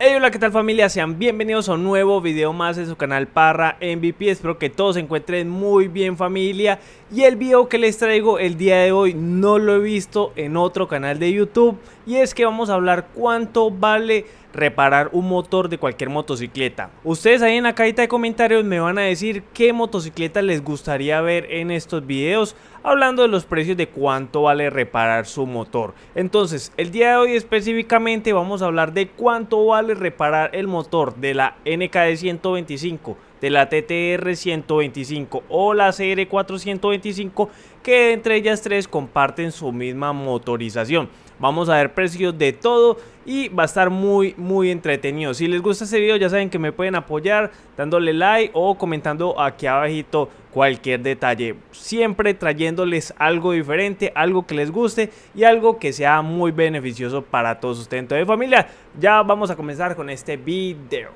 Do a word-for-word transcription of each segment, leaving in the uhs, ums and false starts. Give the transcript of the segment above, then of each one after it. Hey, hola, ¿qué tal familia? Sean bienvenidos a un nuevo video más de su canal Parra M V P. Espero que todos se encuentren muy bien familia. Y el video que les traigo el día de hoy no lo he visto en otro canal de YouTube. Y es que vamos a hablar cuánto vale reparar un motor de cualquier motocicleta. Ustedes ahí en la cajita de comentarios me van a decir qué motocicleta les gustaría ver en estos videos, hablando de los precios de cuánto vale reparar su motor. Entonces el día de hoy específicamente vamos a hablar de cuánto vale reparar el motor de la N K D ciento veinticinco, de la T T R ciento veinticinco o la C R cuatro ciento veinticinco, que entre ellas tres comparten su misma motorización. Vamos a ver precios de todo y va a estar muy muy entretenido. Si les gusta este video ya saben que me pueden apoyar dándole like o comentando aquí abajito cualquier detalle, siempre trayéndoles algo diferente, algo que les guste y algo que sea muy beneficioso para todos ustedes. Entonces familia, ya vamos a comenzar con este video.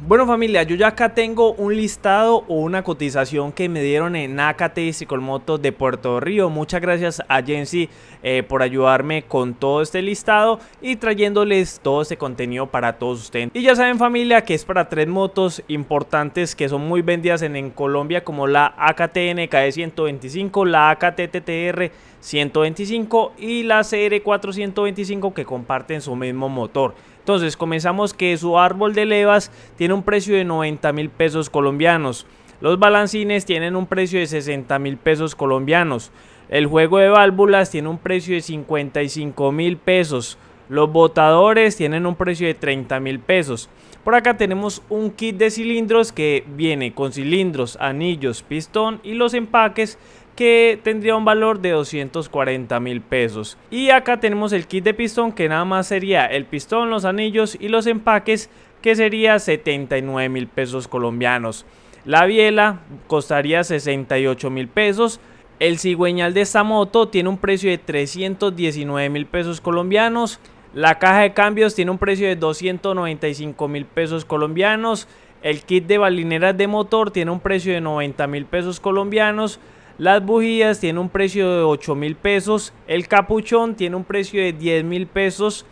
Bueno familia, yo ya acá tengo un listado o una cotización que me dieron en A K T y Ciclomoto de Puerto Rico. Muchas gracias a Jency eh, por ayudarme con todo este listado y trayéndoles todo este contenido para todos ustedes. Y ya saben familia que es para tres motos importantes que son muy vendidas en, en Colombia, como la A K T N K D ciento veinticinco, la A K T T T R ciento veinticinco y la C R cuatro ciento veinticinco, que comparten su mismo motor. Entonces comenzamos que su árbol de levas tiene un precio de noventa mil pesos colombianos. Los balancines tienen un precio de sesenta mil pesos colombianos. El juego de válvulas tiene un precio de cincuenta y cinco mil pesos. Los botadores tienen un precio de treinta mil pesos. Por acá tenemos un kit de cilindros que viene con cilindros, anillos, pistón y los empaques, que tendría un valor de doscientos cuarenta mil pesos. Y acá tenemos el kit de pistón, que nada más sería el pistón, los anillos y los empaques, que sería setenta y nueve mil pesos colombianos. La biela costaría sesenta y ocho mil pesos. El cigüeñal de esta moto tiene un precio de trescientos diecinueve mil pesos colombianos. La caja de cambios tiene un precio de doscientos noventa y cinco mil pesos colombianos. El kit de balineras de motor tiene un precio de noventa mil pesos colombianos. Las bujías tienen un precio de ocho mil pesos. El capuchón tiene un precio de diez mil pesos.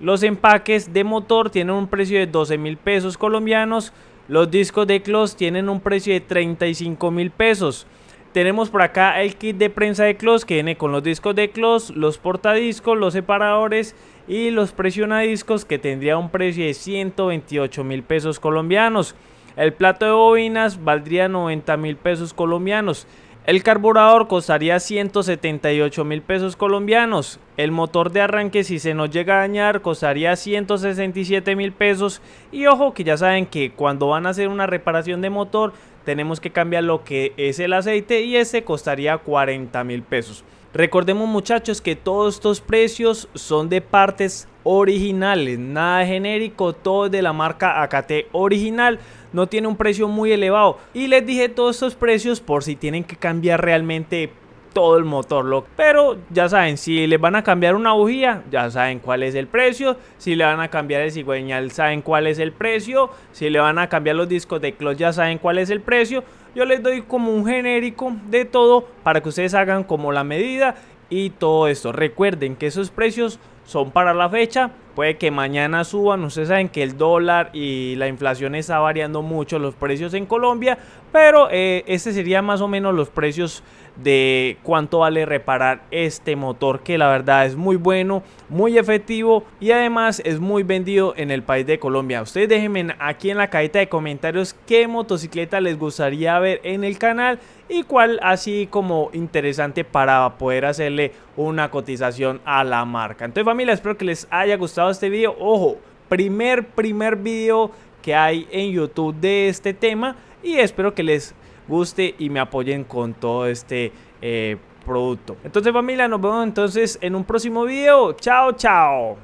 Los empaques de motor tienen un precio de doce mil pesos colombianos. Los discos de cloth tienen un precio de treinta y cinco mil pesos. Tenemos por acá el kit de prensa de cloth, que viene con los discos de cloth, los portadiscos, los separadores y los presionadiscos, que tendría un precio de ciento veintiocho mil pesos colombianos. El plato de bobinas valdría noventa mil pesos colombianos. El carburador costaría ciento setenta y ocho mil pesos colombianos. El motor de arranque, si se nos llega a dañar, costaría ciento sesenta y siete mil pesos. Y ojo que ya saben que cuando van a hacer una reparación de motor tenemos que cambiar lo que es el aceite, y este costaría cuarenta mil pesos. Recordemos muchachos que todos estos precios son de partes originales, nada genérico, todo es de la marca A K T original, no tiene un precio muy elevado. Y les dije todos estos precios por si tienen que cambiar realmente todo el motor, loco. Pero ya saben, si les van a cambiar una bujía, ya saben cuál es el precio. Si le van a cambiar el cigüeñal, saben cuál es el precio. Si le van a cambiar los discos de clutch, ya saben cuál es el precio. Yo les doy como un genérico de todo para que ustedes hagan como la medida y todo esto. Recuerden que esos precios son para la fecha, puede que mañana suban. Ustedes saben que el dólar y la inflación está variando mucho los precios en Colombia, pero eh, este sería más o menos los precios de cuánto vale reparar este motor, que la verdad es muy bueno, muy efectivo y además es muy vendido en el país de Colombia. Ustedes déjenme aquí en la cajita de comentarios qué motocicleta les gustaría ver en el canal y cuál así como interesante para poder hacerle una cotización a la marca. Entonces familia, espero que les haya gustado este video. Ojo, primer primer video que hay en YouTube de este tema, y espero que les guste y me apoyen con todo este eh, producto. Entonces familia, nos vemos entonces en un próximo video. Chao, chao.